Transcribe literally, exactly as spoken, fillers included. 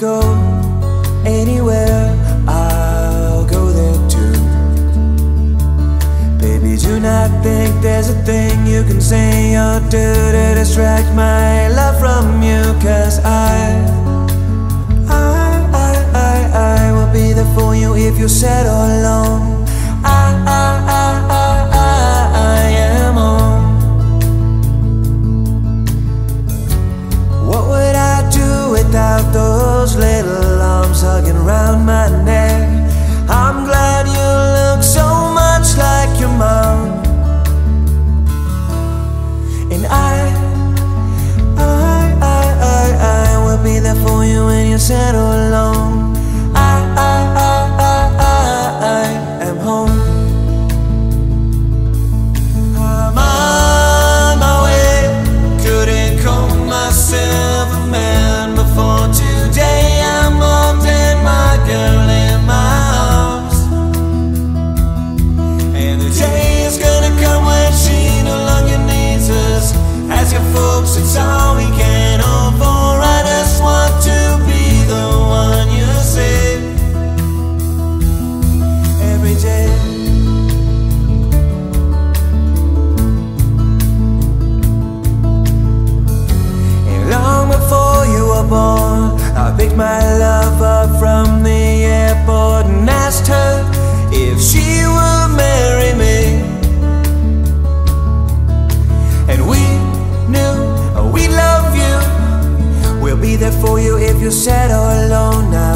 go anywhere, I'll go there too. Baby, do not think there's a thing you can say or do to distract my love from you, cause I, I, I, I, I will be there for you if you're sad or alone. I, I, I, I, I am on. What would I do without those little arms hugging around my neck? I'm glad you look so much like your mom. And I, I, I, I, I will be there for you when you're sad or alone. I, I, I, I, I am home. It's all we can afford. I just want to be the one you save every day. And long before you were born, I picked my love up from the airport and asked her if she would marry me. And we knew, we love you, we'll be there for you if you're sad or alone now.